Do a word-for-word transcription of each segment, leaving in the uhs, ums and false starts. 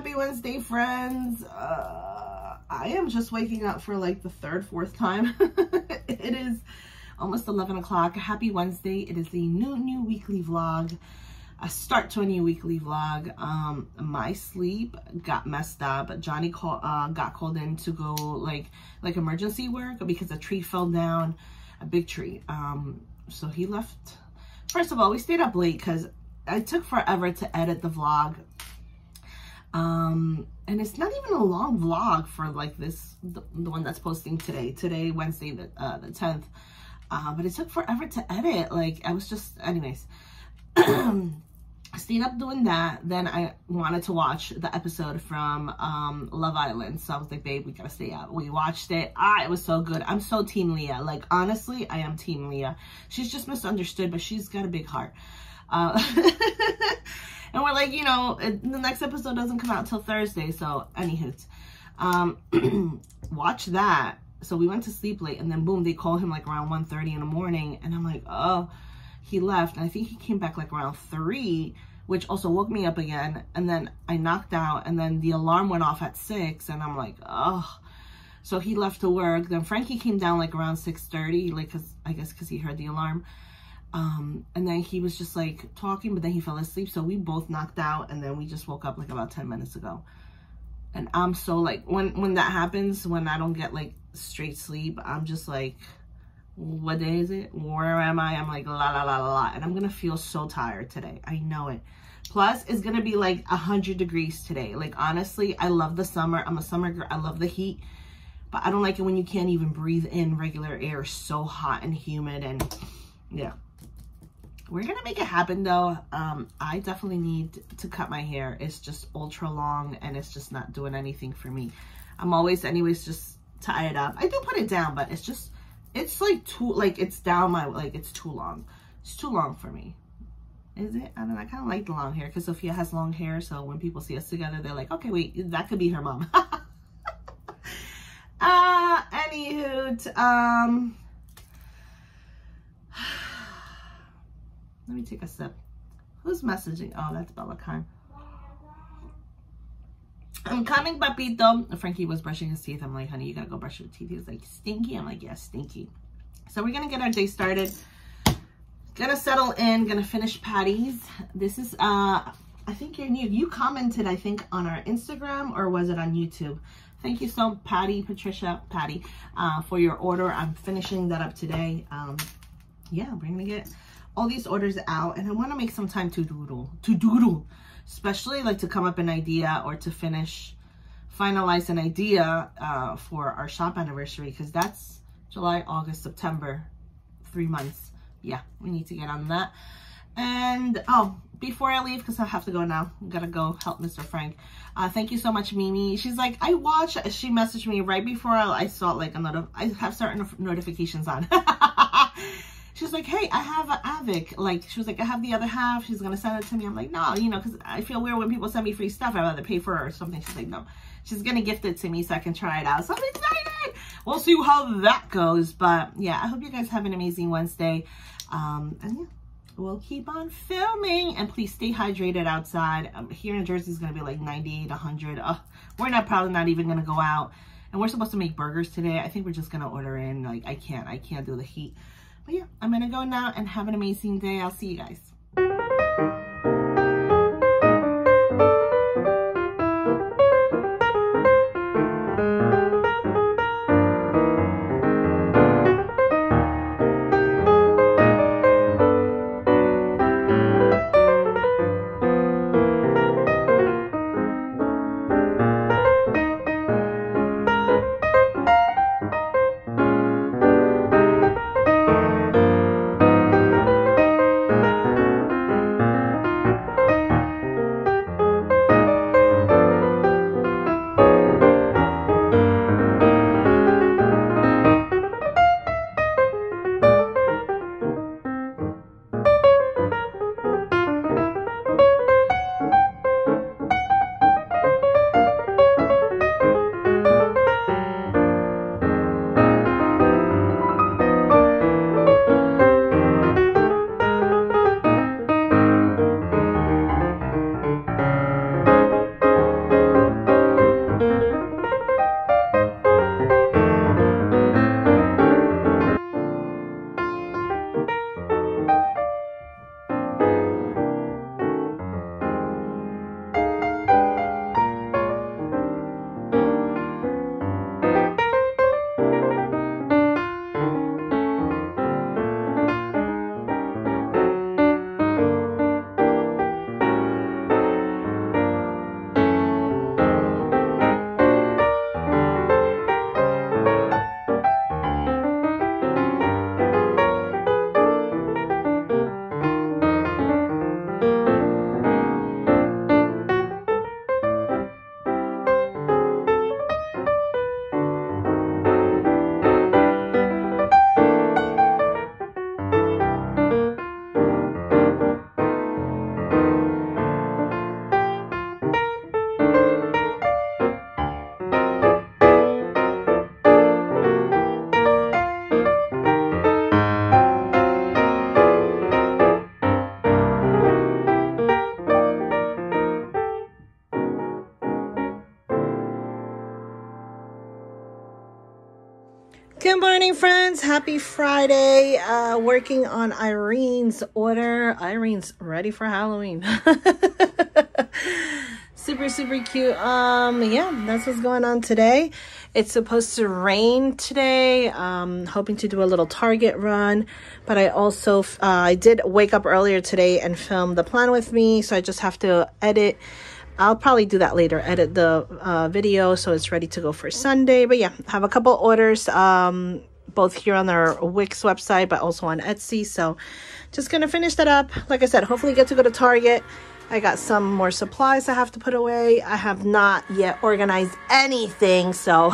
Happy Wednesday, friends. Uh, I am just waking up for like the third, fourth time. It is almost eleven o'clock. Happy Wednesday. It is the new, new weekly vlog. A start to a new weekly vlog. Um, my sleep got messed up. Johnny call, uh, got called in to go like, like emergency work because a tree fell down, a big tree. Um, so he left. First of all, we stayed up late because it took forever to edit the vlog. Um, and it's not even a long vlog for like this, the, the one that's posting today, today, Wednesday, the, uh, the tenth. Uh, but it took forever to edit. Like I was just, anyways, stayed up doing that. Then I wanted to watch the episode from, um, Love Island. So I was like, babe, we gotta stay up. We watched it. Ah, it was so good. I'm so team Leah. Like, honestly, I am team Leah. She's just misunderstood, but she's got a big heart. Uh, and we're like, you know, it, the next episode doesn't come out till Thursday. So any hoots, um, watch that. So we went to sleep late and then boom, they call him like around one thirty in the morning. And I'm like, oh, he left. And I think he came back like around three, which also woke me up again. And then I knocked out and then the alarm went off at six and I'm like, oh, so he left to work. Then Frankie came down like around six thirty, like, cause I guess cause he heard the alarm. Um, and then he was just like talking, but then he fell asleep. So we both knocked out and then we just woke up like about ten minutes ago. And I'm so like, when, when that happens, when I don't get like straight sleep, I'm just like, what day is it? Where am I? I'm like, la, la, la, la, la. And I'm going to feel so tired today. I know it. Plus it's going to be like a hundred degrees today. Like, honestly, I love the summer. I'm a summer girl. I love the heat, but I don't like it when you can't even breathe in regular air. So hot and humid. And yeah, we're going to make it happen though. Um, I definitely need to cut my hair. It's just ultra long and it's just not doing anything for me. I'm always anyways, just tie it up. I do put it down, but it's just, it's like too, like it's down my, like it's too long. It's too long for me. Is it? I don't know. I kind of like the long hair because Sophia has long hair. So when people see us together, they're like, okay, wait, that could be her mom. uh, anywho, um, let me take a sip. Who's messaging? Oh, that's Bellakin. I'm coming, papito. Frankie was brushing his teeth. I'm like, honey, you gotta go brush your teeth. He was like, stinky. I'm like, yes, yeah, stinky. So we're gonna get our day started. Gonna settle in. Gonna finish patties. This is, uh, I think you're new. You commented, I think, on our Instagram or was it on YouTube? Thank you so much, Patty, Patricia, Patty, uh, for your order. I'm finishing that up today. Um, yeah, we're gonna get all these orders out and I want to make some time to doodle, to doodle, especially like to come up an idea or to finish, finalize an idea uh, for our shop anniversary because that's July, August, September, three months. Yeah, we need to get on that. And oh, before I leave, because I have to go now, I'm gonna go help Mister Frank. Uh, thank you so much, Mimi. She's like, I watch, she messaged me right before I saw like a lot of, I have certain notifications on. She's like, hey, I have an Avic. Like, she was like, I have the other half. She's going to send it to me. I'm like, no, you know, because I feel weird when people send me free stuff. I'd rather pay for it or something. She's like, no, she's going to gift it to me so I can try it out. So I'm excited. We'll see how that goes. But yeah, I hope you guys have an amazing Wednesday. Um, and yeah, we'll keep on filming. And please stay hydrated outside. Um, here in Jersey, it's going to be like ninety-eight, one hundred. Oh, we're not probably not even going to go out. And we're supposed to make burgers today. I think we're just going to order in. Like, I can't. I can't do the heat. But yeah, I'm gonna go now and have an amazing day. I'll see you guys. Good morning, friends. Happy Friday. Uh, working on Irene's order. Irene's ready for Halloween. Super, super cute. Um, yeah, that's what's going on today. It's supposed to rain today. Um, hoping to do a little Target run, but I also, uh, I did wake up earlier today and film the plan with me. So I just have to edit. I'll probably do that later, edit the uh, video so it's ready to go for Sunday. But yeah, have a couple orders, um, both here on our Wix website, but also on Etsy. So just going to finish that up. Like I said, hopefully get to go to Target. I got some more supplies I have to put away. I have not yet organized anything, so...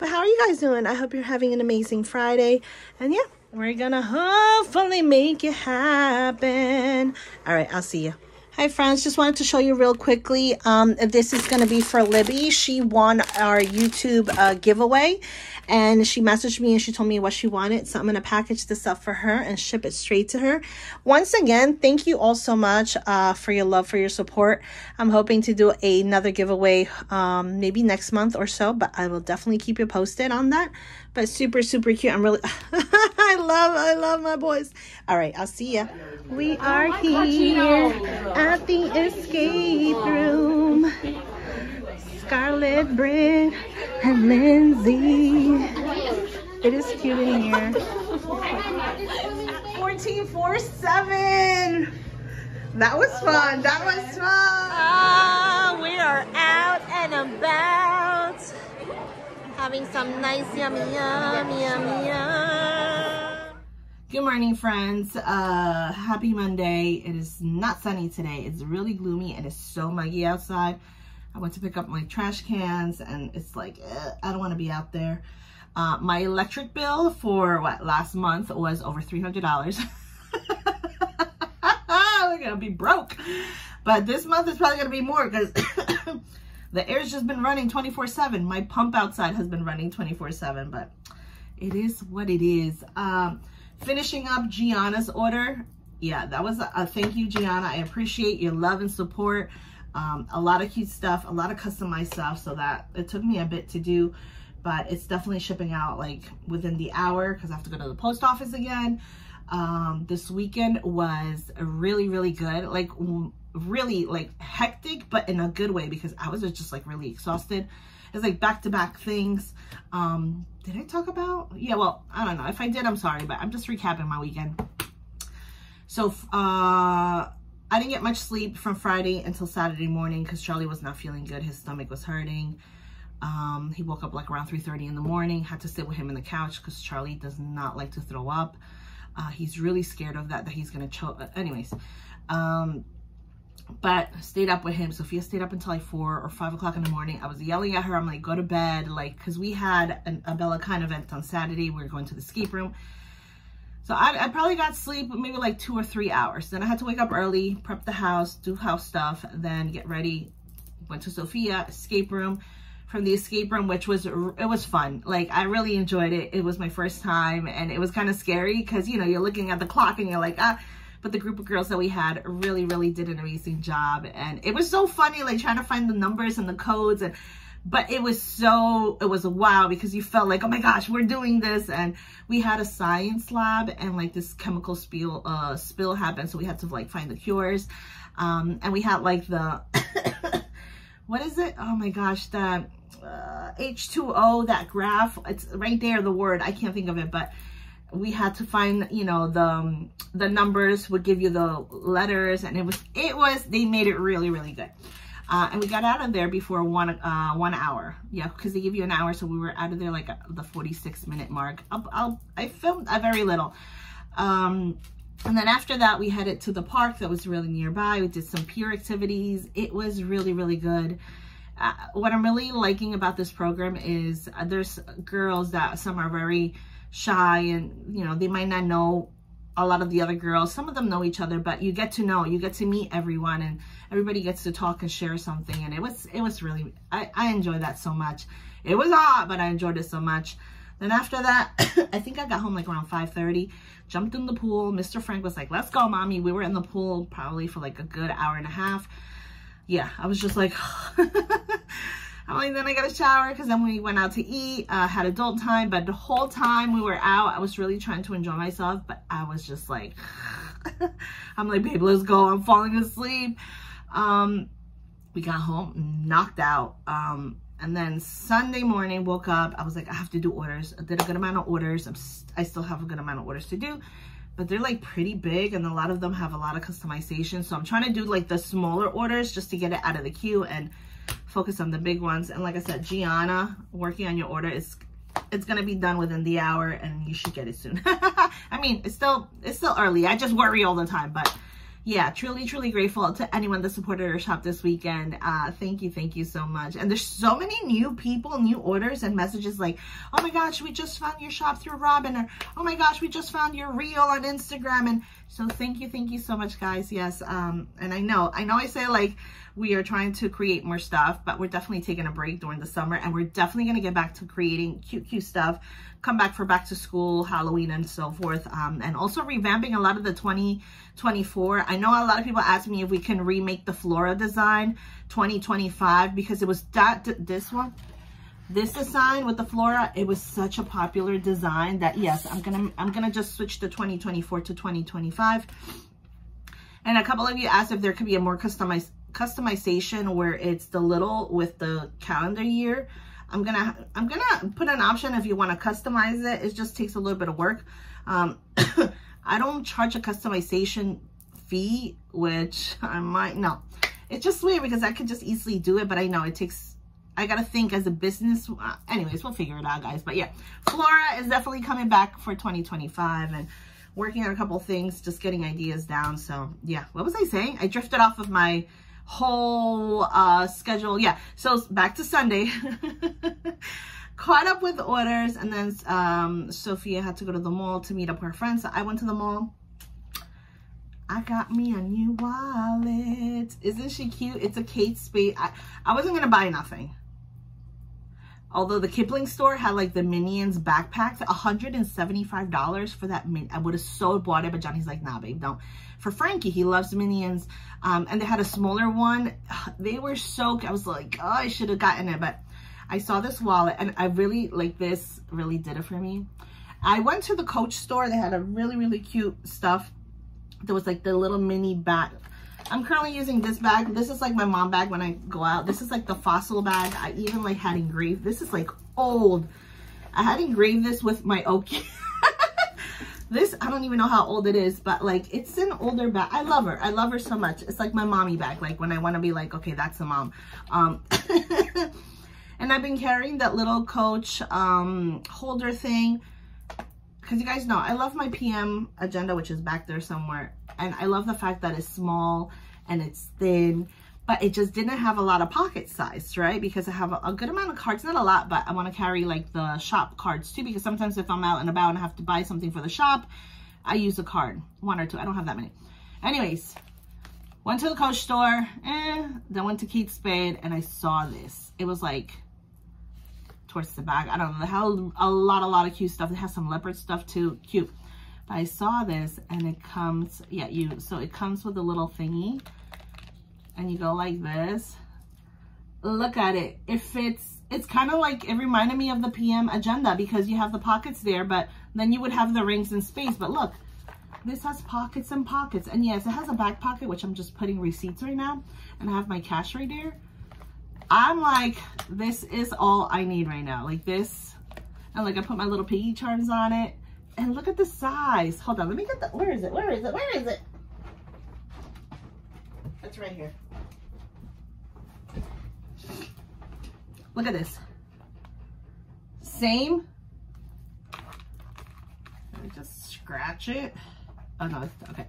But how are you guys doing? I hope you're having an amazing Friday. And yeah, we're going to hopefully make it happen. All right, I'll see you. Hi friends, just wanted to show you real quickly, um, this is going to be for Libby. She won our YouTube uh, giveaway, and she messaged me and she told me what she wanted, so I'm going to package this up for her and ship it straight to her. Once again, thank you all so much uh, for your love, for your support. I'm hoping to do another giveaway um, maybe next month or so, but I will definitely keep you posted on that. But super, super cute. I'm really... I love, I love my boys. All right, I'll see ya. We are oh here God, no. at the escape room. Scarlet, Britt, and Lindsay. It is cute in here. fourteen forty-seven. That was fun. That was fun. Oh, we are out and about. Having some nice yummy, yummy, yummy, yum. Good morning, friends. Uh, happy Monday. It is not sunny today. It's really gloomy and it's so muggy outside. I went to pick up my trash cans and it's like, eh, I don't want to be out there. Uh, my electric bill for what last month was over three hundred dollars. We're going to be broke. But this month is probably going to be more because... The air's just been running twenty-four seven. My pump outside has been running twenty-four seven, but it is what it is. Um, finishing up Gianna's order. Yeah, that was a, a thank you, Gianna. I appreciate your love and support. Um, a lot of cute stuff, a lot of customized stuff, so that it took me a bit to do, but it's definitely shipping out like within the hour because I have to go to the post office again. Um, this weekend was really, really good. Like, really like hectic, but in a good way because I was just like really exhausted. It's like back-to-back things. Um, did I talk about? Yeah, well, I don't know. If I did, I'm sorry, but I'm just recapping my weekend. So uh, I didn't get much sleep from Friday until Saturday morning because Charlie was not feeling good. His stomach was hurting. Um, he woke up like around three thirty in the morning. Had to sit with him on the couch because Charlie does not like to throw up. Uh, he's really scared of that, that he's going to choke. Anyways, um, but stayed up with him. Sophia stayed up until like four or five o'clock in the morning. I was yelling at her. I'm like, go to bed. Like, because we had an, a Bellakin event on Saturday. We were going to the escape room. So I, I probably got sleep maybe like two or three hours. Then I had to wake up early, prep the house, do house stuff, then get ready. Went to Sophia, escape room. From the escape room, which was, it was fun. Like, I really enjoyed it. It was my first time and it was kind of scary because, you know, you're looking at the clock and you're like, ah. But the group of girls that we had really, really did an amazing job. And it was so funny, like trying to find the numbers and the codes. And But it was so, it was a wow because you felt like, oh my gosh, we're doing this. And we had a science lab and like this chemical spill, uh, spill happened. So we had to like find the cures. Um, and we had like the... What is it? Oh my gosh, that uh, H two O, that graph. It's right there, the word. I can't think of it, but we had to find, you know, the um, the numbers would give you the letters, and it was, it was, they made it really, really good. Uh, and we got out of there before one uh, one hour. Yeah, because they give you an hour, so we were out of there like the forty-six minute mark. I'll, I'll, I filmed a very little. Um, And then after that, we headed to the park that was really nearby. We did some peer activities. It was really, really good. Uh, what I'm really liking about this program is uh, there's girls that some are very shy and, you know, they might not know a lot of the other girls. Some of them know each other, but you get to know, you get to meet everyone and everybody gets to talk and share something. And it was, it was really, I, I enjoyed that so much. It was hot, but I enjoyed it so much. Then after that, I think I got home like around five thirty, jumped in the pool. Mister Frank was like, let's go, mommy. We were in the pool probably for like a good hour and a half. Yeah, I was just like, Like, then I got a shower because then we went out to eat, uh, had adult time. But the whole time we were out, I was really trying to enjoy myself, but I was just like, I'm like, babe, let's go. I'm falling asleep. Um, we got home, knocked out. Um, and then Sunday morning, woke up. I was like, I have to do orders. I did a good amount of orders. I'm st- I still have a good amount of orders to do. But they're like pretty big and a lot of them have a lot of customization. So I'm trying to do like the smaller orders just to get it out of the queue and focus on the big ones. And like I said, Gianna, working on your order is it's gonna be done within the hour and you should get it soon. I mean, it's still it's still early. I just worry all the time. But yeah, truly, truly grateful to anyone that supported our shop this weekend. Uh, thank you, thank you so much. And there's so many new people, new orders and messages like, oh my gosh, we just found your shop through Robin, or oh my gosh, we just found your reel on Instagram. And so thank you, thank you so much, guys. Yes, um, and I know, I know I say like we are trying to create more stuff, but we're definitely taking a break during the summer and we're definitely gonna get back to creating cute, cute stuff, come back for back to school, Halloween and so forth. Um, and also revamping a lot of the twenty twenty-four. I know a lot of people ask me if we can remake the floral design twenty twenty-five because it was that this one, this design with the flora, it was such a popular design that yes, I'm gonna I'm gonna just switch the twenty twenty-four to twenty twenty-five. And a couple of you asked if there could be a more customized customization where it's the little with the calendar year. I'm gonna I'm gonna put an option if you want to customize it. It just takes a little bit of work. Um, I don't charge a customization fee, which I might no. It's just weird because I could just easily do it, but I know it takes. I gotta think as a business. Uh, anyways, we'll figure it out, guys. But yeah, Flora is definitely coming back for twenty twenty-five and working on a couple things, just getting ideas down. So yeah, what was I saying? I drifted off of my whole uh, schedule. Yeah, so back to Sunday. Caught up with orders, and then um, Sophia had to go to the mall to meet up with her friends. So I went to the mall. I got me a new wallet. Isn't she cute? It's a Kate Spade. I, I wasn't gonna buy nothing. Although the Kipling store had like the Minions backpacks, one hundred seventy-five dollars for that. Min I would have so bought it, but Johnny's like, nah, babe, don't. For Frankie, he loves Minions. Um, and they had a smaller one. They were so, I was like, oh, I should have gotten it. But I saw this wallet and I really, like this really did it for me. I went to the Coach store. They had a really, really cute stuff. There was like the little mini bag. I'm currently using this bag. This is like my mom bag when I go out. This is like the Fossil bag. I even like had engraved. This is like old. I had engraved this with my Oki. This, I don't even know how old it is, but like it's an older bag. I love her. I love her so much. It's like my mommy bag. Like when I want to be like, okay, that's a mom. Um, and I've been carrying that little Coach um, holder thing. Because you guys know, I love my P M agenda, which is back there somewhere. And I love the fact that it's small and it's thin, but it just didn't have a lot of pocket size, right? Because I have a, a good amount of cards, not a lot, but I want to carry like the shop cards too, because sometimes if I'm out and about and I have to buy something for the shop, I use a card, one or two. I don't have that many. Anyways, went to the Coach store, eh, then went to Kate Spade and I saw this. It was like, towards the back. I don't know. They had a lot, a lot of cute stuff. It has some leopard stuff too. Cute. But I saw this and it comes, yeah, you, so it comes with a little thingy and you go like this. Look at it. It fits. It's kind of like, it reminded me of the P M agenda because you have the pockets there, but then you would have the rings in space. But look, this has pockets and pockets. And yes, it has a back pocket, which I'm just putting receipts right now. And I have my cash right there. I'm like, this is all I need right now. Like this, and like I put my little piggy charms on it. And look at the size. Hold on, let me get the, where is it? Where is it? Where is it? It's right here. Look at this. Same. Let me just scratch it. Oh no, it's, okay.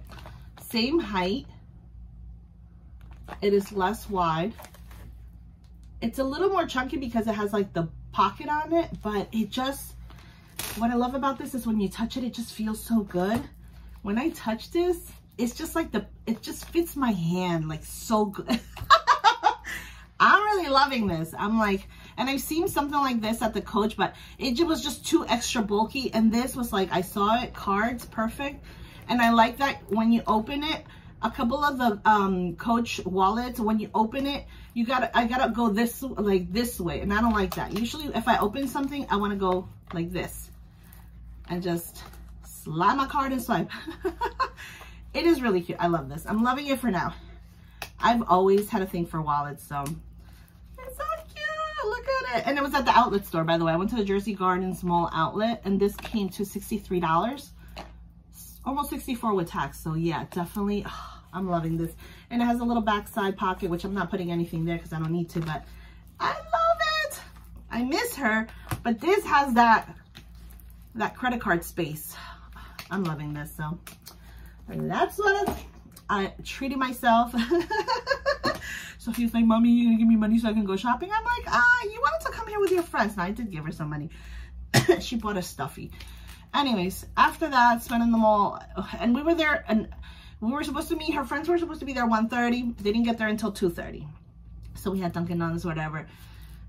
Same height. It is less wide. It's a little more chunky because it has like the pocket on it, but it just, what I love about this is when you touch it, it just feels so good. When I touch this, it's just like the, it just fits my hand like so good. I'm really loving this. I'm like, and I've seen something like this at the Coach, but it was just too extra bulky. And this was like, I saw it, cards, perfect. And I like that when you open it, a couple of the um, Coach wallets, when you open it, you gotta, I gotta go this, like this way, and I don't like that. Usually if I open something, I wanna go like this and just slide my card and swipe. It is really cute. I love this. I'm loving it for now. I've always had a thing for wallets, so it's so cute. Look at it. And it was at the outlet store, by the way. I went to the Jersey Gardens Mall outlet, and this came to sixty-three dollars. Almost sixty-four dollars with tax, so yeah, definitely. Oh, I'm loving this. And it has a little backside pocket, which I'm not putting anything there because I don't need to, but I love it. I miss her, but this has that, that credit card space. I'm loving this, so that's what I'm, I treated myself. So he's like, Mommy, you gonna give me money so I can go shopping? I'm like, ah, uh, you wanted to come here with your friends. Now I did give her some money. She bought a stuffy. Anyways, after that, spent in the mall, and we were there, and we were supposed to meet, her friends were supposed to be there one thirty, they didn't get there until two thirty. So we had Dunkin' Donuts, whatever.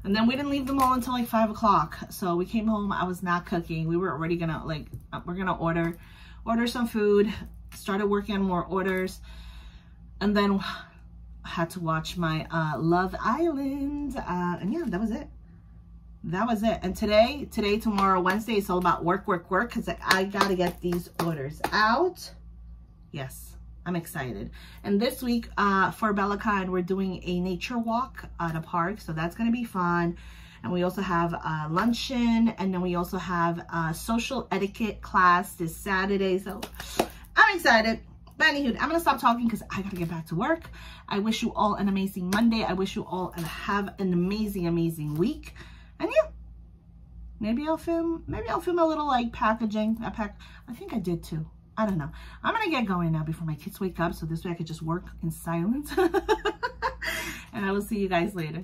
And then we didn't leave the mall until like five o'clock. So we came home, I was not cooking. We were already gonna like, we're gonna order, order some food, started working on more orders. And then I had to watch my uh, Love Island. Uh, and yeah, that was it. That was it. And today, today, tomorrow, Wednesday, it's all about work, work, work. Because I gotta get these orders out. Yes, I'm excited. And this week uh, for Bellakin, we're doing a nature walk at a park. So that's going to be fun. And we also have uh, luncheon. And then we also have uh, social etiquette class this Saturday. So I'm excited. But anywho, I'm going to stop talking because I got to get back to work. I wish you all an amazing Monday. I wish you all have an amazing, amazing week. And yeah, maybe I'll film, maybe I'll film a little like packaging. I pack, I think I did too. I don't know. I'm going to get going now before my kids wake up. So this way I could just work in silence. And I will see you guys later.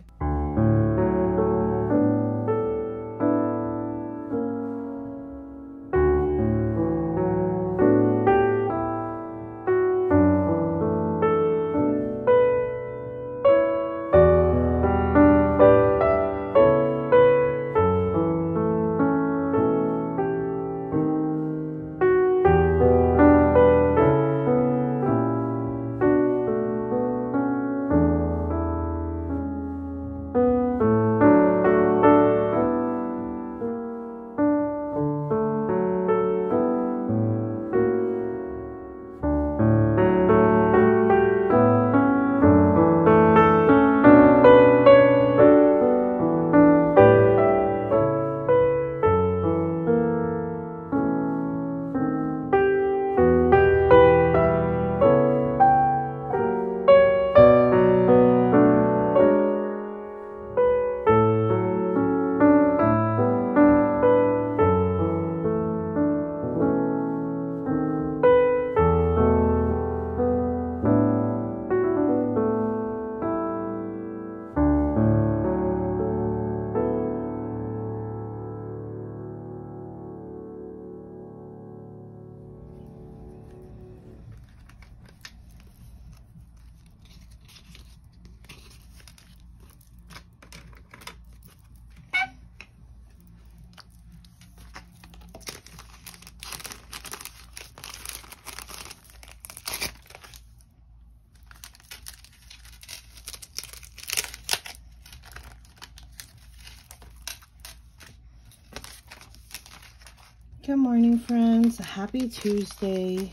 Good morning, friends. Happy Tuesday.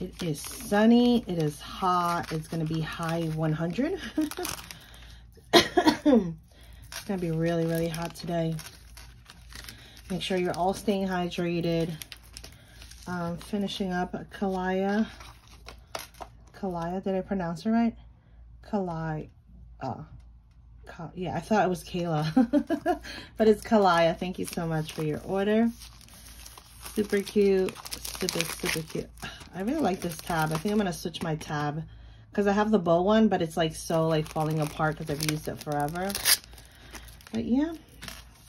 It is sunny. It is hot. It's going to be high one hundred. It's going to be really, really hot today. Make sure you're all staying hydrated. Um, finishing up Kalaya. Kalaya, did I pronounce it right? Kalaya. Ka yeah, I thought it was Kayla. But it's Kalaya. Thank you so much for your order. Super cute, super, super cute. I really like this tab. I think I'm going to switch my tab because I have the bow one, but it's like so like falling apart because I've used it forever. But yeah,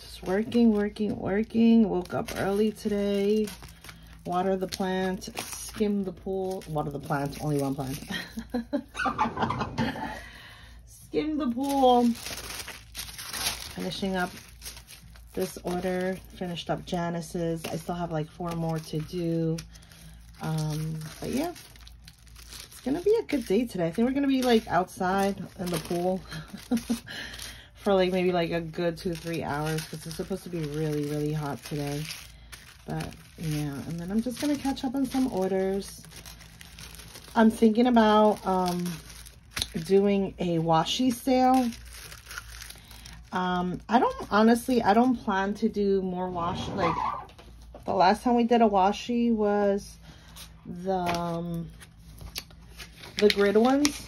just working, working, working. Woke up early today. Water the plant, skim the pool. Water the plant, only one plant. Skim the pool. Finishing up this order, finished up Janice's. I still have like four more to do. Um, but yeah, gonna be a good day today. I think we're gonna be like outside in the pool for like maybe like a good two three hours because it's supposed to be really really hot today. But yeah, and then I'm just gonna catch up on some orders. I'm thinking about um doing a washi sale. um I don't honestly I don't plan to do more wash. Like the last time we did a washi was the um, the grid ones.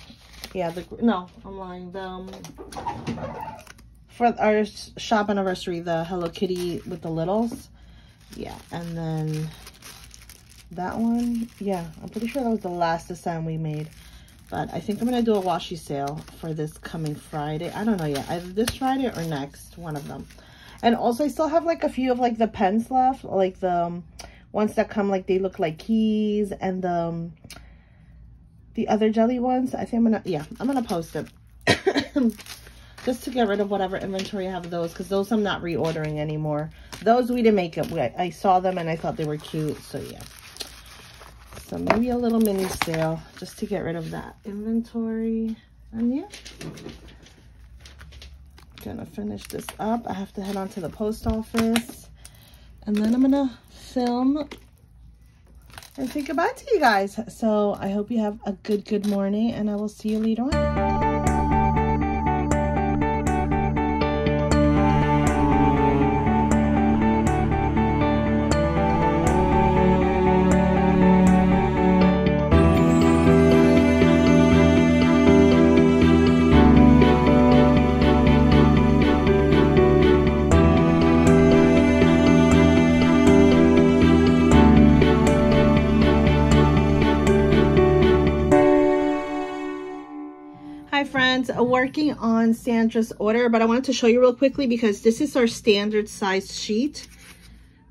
Yeah, the no I'm lying the um, for our shop anniversary, the Hello Kitty with the littles. Yeah, and then that one. Yeah, I'm pretty sure that was the last design we made. But I think I'm going to do a washi sale for this coming Friday. I don't know yet. Either this Friday or next. One of them. And also I still have like a few of like the pens left. Like the um, ones that come like they look like keys. And the, um, the other jelly ones. I think I'm going to. Yeah. I'm going to post them. Just to get rid of whatever inventory I have of those. Because those I'm not reordering anymore. Those we didn't make up. I, I saw them and I thought they were cute. So yeah. So maybe a little mini sale just to get rid of that inventory. And yeah, gonna finish this up. I have to head on to the post office and then I'm gonna film and say goodbye to you guys. So I hope you have a good, good morning and I will see you later on. Working on Sandra's order, but I wanted to show you real quickly because this is our standard size sheet.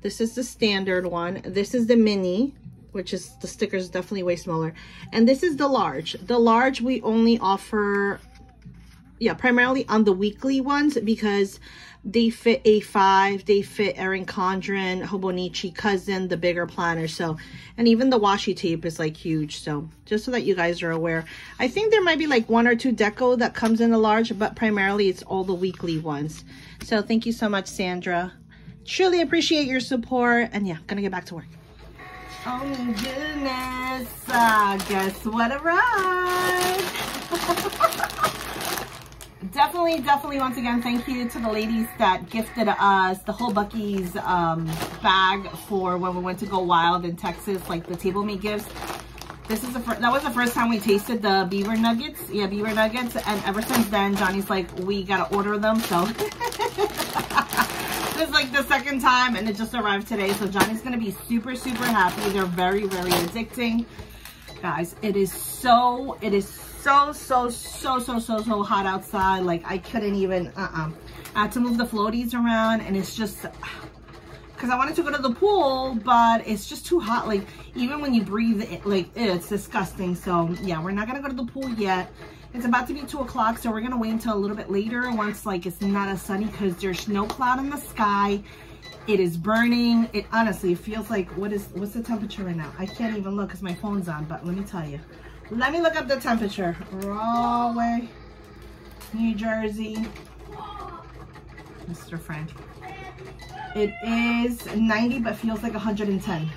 This is the standard one. This is the mini, which is the stickers definitely way smaller, and this is the large. The large we only offer, yeah, primarily on the weekly ones because they fit A five, they fit Erin Condren, Hobonichi, Cousin, the bigger planner. So, and even the washi tape is like huge. So just so that you guys are aware, I think there might be like one or two deco that comes in a large, but primarily it's all the weekly ones. So thank you so much, Sandra. Truly appreciate your support. And yeah, gonna get back to work. Oh my goodness. Uh, guess what arrived? Definitely, definitely, once again, thank you to the ladies that gifted us the whole Buc-ee's um, bag for when we went to go wild in Texas, like the table made gifts. This is the first, that was the first time we tasted the beaver nuggets. Yeah, beaver nuggets. And ever since then, Johnny's like, we got to order them. So this is like the second time and it just arrived today. So Johnny's going to be super, super happy. They're very, very addicting. Guys, it is so, it is so. So, so, so, so, so, so hot outside. Like, I couldn't even, uh-uh. I had to move the floaties around, and it's just, because I wanted to go to the pool, but it's just too hot. Like, even when you breathe, it, like, it's disgusting. So, yeah, we're not going to go to the pool yet. It's about to be two o'clock, so we're going to wait until a little bit later once, like, it's not as sunny because there's no cloud in the sky. It is burning. It honestly feels like, what is, what's the temperature right now? I can't even look because my phone's on, but let me tell you. Let me look up the temperature. Rawway, New Jersey, Mister Friend. It is ninety, but feels like one hundred and ten.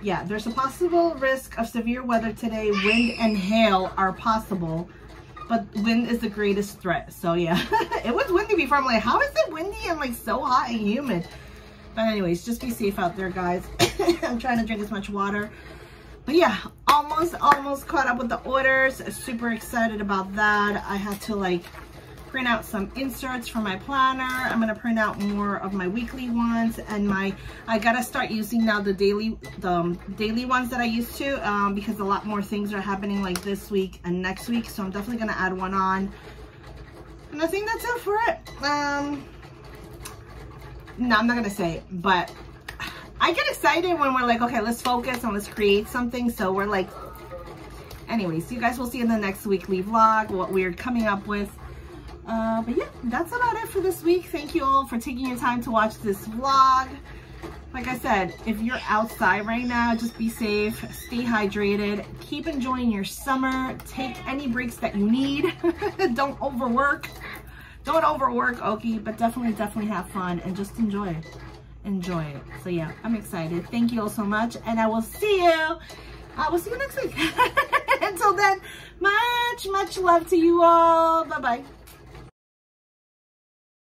Yeah, there's a possible risk of severe weather today. Wind and hail are possible, but wind is the greatest threat. So yeah, it was windy before. I'm like, how is it windy and like so hot and humid? But anyways, just be safe out there, guys. I'm trying to drink as much water. But yeah, almost, almost caught up with the orders. Super excited about that. I had to like print out some inserts for my planner. I'm gonna print out more of my weekly ones and my, I gotta start using now the daily, the um, daily ones that I used to um, because a lot more things are happening like this week and next week. So I'm definitely gonna add one on. And I think that's it for it. Um, no, I'm not gonna say it, but I get excited when we're like, okay, let's focus and let's create something. So we're like, anyways, you guys will see in the next weekly vlog what we're coming up with. Uh, but yeah, that's about it for this week. Thank you all for taking your time to watch this vlog. Like I said, if you're outside right now, just be safe, stay hydrated, keep enjoying your summer, take any breaks that you need. Don't overwork. Don't overwork, Okie, but definitely, definitely have fun and just enjoy it. Enjoy it. So yeah, I'm excited. Thank you all so much, and I will see you. I will see you next week. Until then, much, much love to you all. Bye-bye.